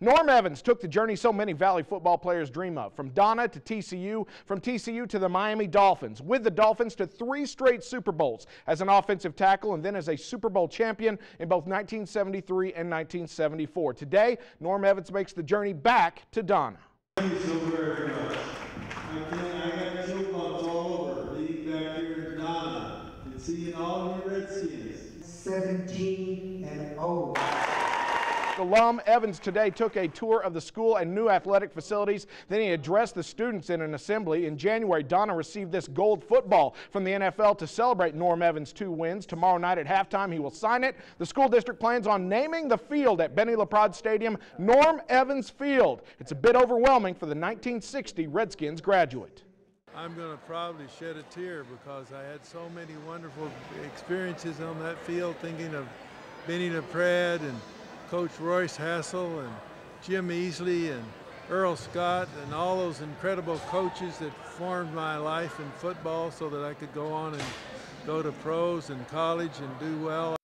Norm Evans took the journey so many Valley football players dream of, from Donna to TCU, from TCU to the Miami Dolphins, with the Dolphins to 3 straight Super Bowls as an offensive tackle and then as a Super Bowl champion in both 1973 and 1974. Today, Norm Evans makes the journey back to Donna. Thank you so very much. I got goosebumps all over being back here in Donna and seeing all the Redskins. 17-0. Alum Evans today took a tour of the school and new athletic facilities. Then he addressed the students in an assembly. In January, Donna received this gold football from the NFL to celebrate Norm Evans' 2 wins. Tomorrow night at halftime, he will sign it. The school district plans on naming the field at Benny LaProd Stadium Norm Evans Field. It's a bit overwhelming for the 1960 Redskins graduate. I'm going to probably shed a tear because I had so many wonderful experiences on that field, thinking of Benny LaProd and Coach Royce Hassel and Jim Easley and Earl Scott and all those incredible coaches that formed my life in football so that I could go on and go to pros and college and do well.